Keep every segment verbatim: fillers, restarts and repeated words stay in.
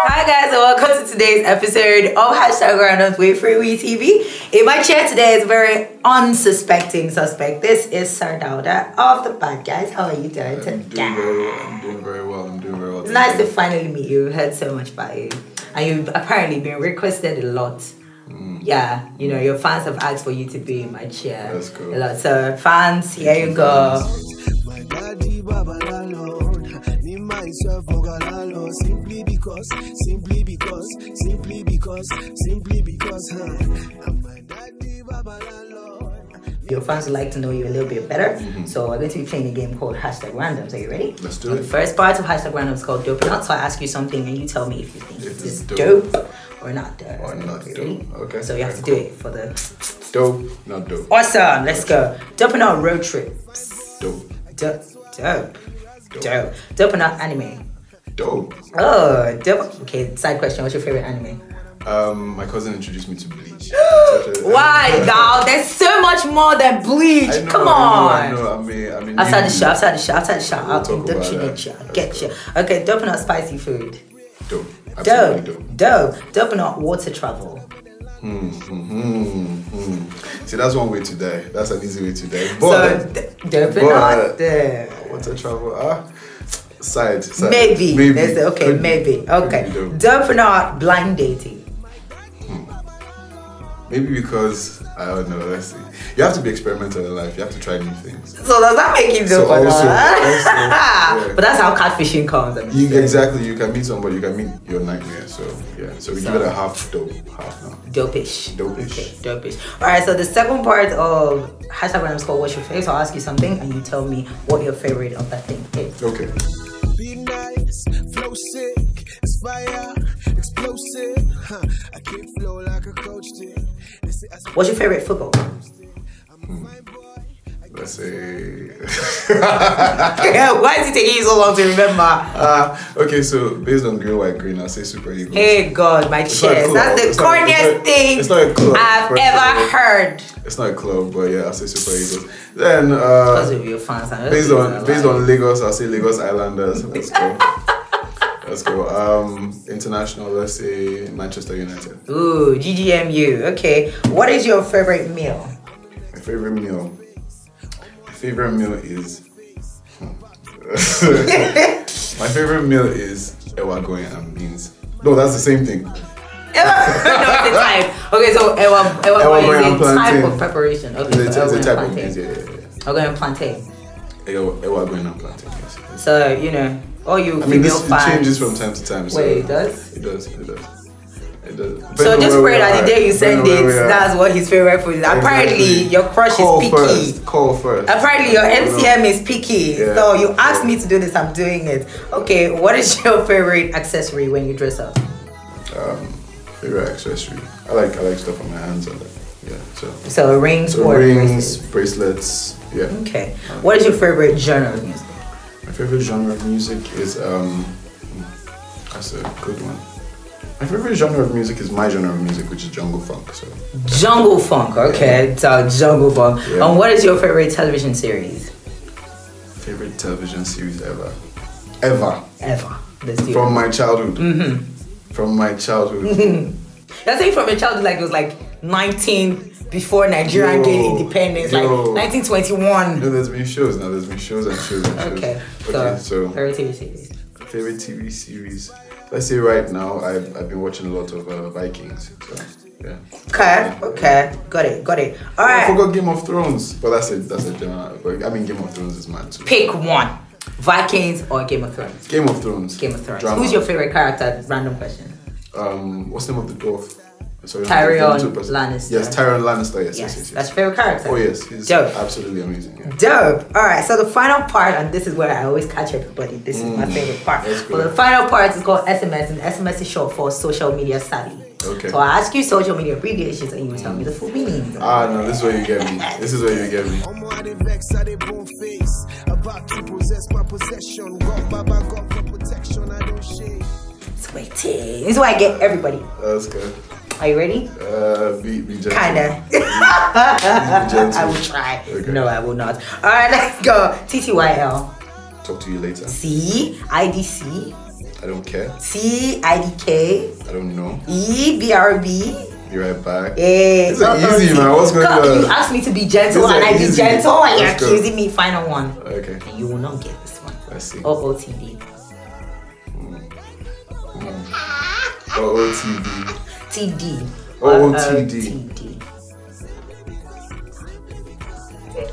Hi guys, and welcome to today's episode of Hashtag Randomz Way Free Wee T V. In my chair today is a very unsuspecting suspect. This is Sir Dauda of the Bad Guys. How are you doing I'm today? Doing very well. I'm doing very well. I'm doing very well. It's nice to finally meet you. We've heard so much about you, and you've apparently been requested a lot. Mm. Yeah, you know, your fans have asked for you to be in my chair. That's cool. A lot. So fans, here Thank you go. Fans. Simply because, simply because, simply because, simply because, your fans would like to know you a little bit better. Mm-hmm. So we're going to be playing a game called Hashtag Randomz. Are you ready? Let's do it. The first part of Hashtag Randomz is called Dope or Not. So I ask you something and you tell me if you think it is dope. dope or not dope. Or not dope. Really? Okay. So you have to do it for the dope, not dope. Awesome. Let's go. Dope or not road trips. Dope. Dope. Dope. Dope. Dope or not anime. Dope. Oh, dope. Okay, side question. What's your favorite anime? Um, my cousin introduced me to Bleach. Why, now? There's so much more than Bleach. I know, Come on. I know, I know. I mean, I mean, outside the shop, outside the shop, outside the shop. We'll I'll induction nature. Get cool. you. Okay, dope or not spicy food? Dope. Absolutely dope. Dope. Dope. Dope or not water travel? Hmm, hmm, hmm. See, that's one way to die. That's an easy way to die. But, so, dope or not there. Water travel, ah. Huh? Side, side. Maybe. maybe. There's a, okay, maybe. maybe. Okay. Maybe dope or not blind dating? Hmm. Maybe because, I don't know, let's see. You have to be experimental in life. You have to try new things. So does that make you dope so or also, not? Also, yeah. But that's how catfishing comes. I mean, you, so. Exactly. You can meet somebody. You can meet your nightmare. So, yeah. So we so. give it a half dope. Half now. Dope-ish. Dope-ish. Okay, dope-ish. All right. So the second part of Hashtag Randomz called What's Your Favorite? So I'll ask you something and you tell me what your favorite of that thing is. Okay. Be nice, flow sick, it's fire, explosive, huh? I can't flow like a coach did. What's your favorite football? Hmm. Let's say... yeah, why is it taking you so long to remember? Uh, okay, so based on green, white, green, I'll say Super Eagles. Hey God, my chest. That's the corniest thing I've ever heard. It's not a club, but yeah, I'll say Super Eagles. Then, uh, your fans, based on based on Lagos, I'll say Lagos Islanders. Let's go. Let's go. Um, international, let's say Manchester United. Ooh, G G M U. Okay, what is your favorite meal? My favorite meal. My favorite meal is. My favorite meal is Ewa Agoyin and beans. No, that's the same thing. no, it's a type. Okay, so Ewa Agoyin is a type of preparation. Okay, it's, so it's, it's a type plantain. of beans, yeah, yeah, yeah. Agoyin plantain. Ewa Agoyin and plantain, yes, yes. So, you know, all you I mean, female this, fans... it changes from time to time. So Wait, it does? It does, it does. It does. Depends so just pray that the day you send it, that's what his favorite food is. Exactly. Apparently, your crush Call is picky. First. Call first. Apparently, your M C M is picky. Yeah. So you asked me to do this, I'm doing it. Okay, what is your favorite accessory when you dress up? Um, favorite accessory. I like I like stuff on my hands. And like, yeah, so so rings, so or rings, bracelets. bracelets. Yeah. Okay. Um, what is your favorite genre of music? My favorite genre of music is um. That's a good one. My favorite genre of music is my genre of music, which is jungle funk. So. Jungle funk. Okay, yeah. So jungle funk. Yeah. And what is your favorite television series? Favorite television series ever, ever, ever. Let's do From it. my childhood. Mm-hmm. From my childhood. That's it. From your childhood, like it was like nineteen before Nigeria gained independence, yo. like nineteen twenty-one. No, there's been shows now. There's been shows and shows and shows. Okay, okay, so, so favorite T V series. Favorite T V series. Let's say right now, I've I've been watching a lot of uh, Vikings. So, yeah. Okay. Okay. Got it. Got it. All right. I forgot Game of Thrones, but that's it. That's it. I mean, Game of Thrones is mad too. Pick one. Vikings or Game of Thrones? Game of Thrones. Game of Thrones. Drama. Who's your favorite character? Random question. Um, what's the name of the dwarf? Sorry, Tyrion Lannister. Yes, Tyrion Lannister. Yes, yes, yes, yes. That's your favorite character. Oh yes, he's dope. Absolutely amazing. Yeah. Dope. All right, so the final part, and this is where I always catch everybody. This mm. is my favorite part. Well, the final part is called S M S, and S M S is short for social media savvy. Okay. So I ask you social media abbreviations, and you tell me the full meaning. Ah no, this is where you get me. This is where you get me. It's waiting. This is where I get everybody. That's good. Are you ready? Uh, be, be gentle. Kinda. Be, be gentle. I will try. Okay. No, I will not. All right, let's go. T T Y L. Talk to you later. C. I D C. I don't care. C. I D K. I don't know. E. B R B. Be right back. Hey, it's like easy, man. What's going on? You asked me to be gentle and I be gentle and you're accusing me. Final one. Okay. And you will not get this one. I see. O O T D. Mm. Mm. O O T D. T D. O O T D.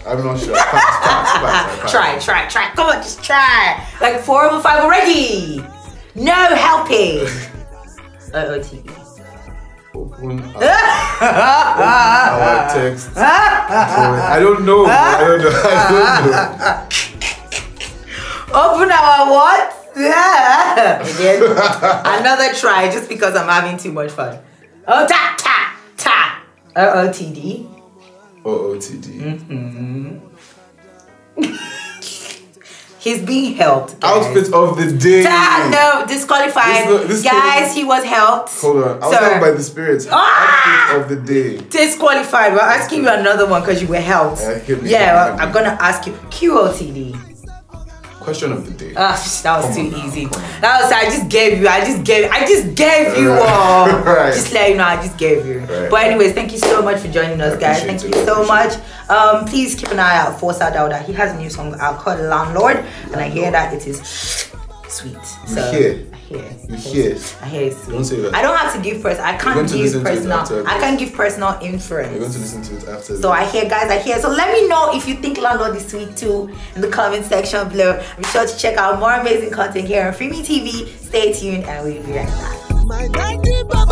I'm not sure. Pass, pass, pass, pass. Try, try, try. Come on, just try. Like four over five already. No helping. O O T D. Open our, our text. I don't know. I don't know. I don't know. Open our what? Yeah. Again, another try just because I'm having too much fun. Oh, ta ta ta. O O T D. O O T D. Mm-hmm. He's being helped. Guys. Outfit of the day. Ta no, disqualified. This, this guys, he was helped. Hold on. I was helped by the spirits. Ah! Outfit of the day. Disqualified. We're asking you another one because you were helped. Uh, hit me, yeah, hit me. I'm going to ask you. Q O T D. Question of the day. Ugh, that was come too on, easy. That was, I just gave you. I just gave I just gave right. you all. Right. Just let you know, I just gave you. Right. But anyways, thank you so much for joining us, guys. Thank it. you so much. Um, please keep an eye out for Sir Dauda. He has a new song out called Landlord. Landlord. And I hear that it is sweet. So you hear. I hear. You hear. I hear it's sweet. Don't say that. I don't have to give first. I can't give personal. I can't give personal inference. You're going to listen to it after. So this. I hear, guys. I hear. So let me know if you think Landlord is sweet too in the comment section below. Be sure to check out more amazing content here on Free Wee T V. Stay tuned, and we'll be right back.